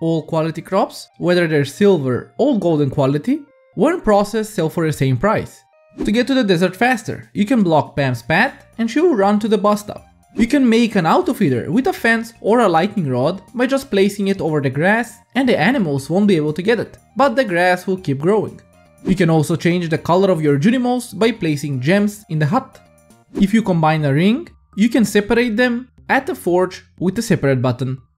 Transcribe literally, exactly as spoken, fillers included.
all quality crops, whether they're silver or golden quality, one process sell for the same price. To get to the desert faster, you can block Pam's path and she will run to the bus stop. You can make an auto-feeder with a fence or a lightning rod by just placing it over the grass and the animals won't be able to get it, but the grass will keep growing. You can also change the color of your Junimos by placing gems in the hut. If you combine a ring, you can separate them at the forge with a separate button.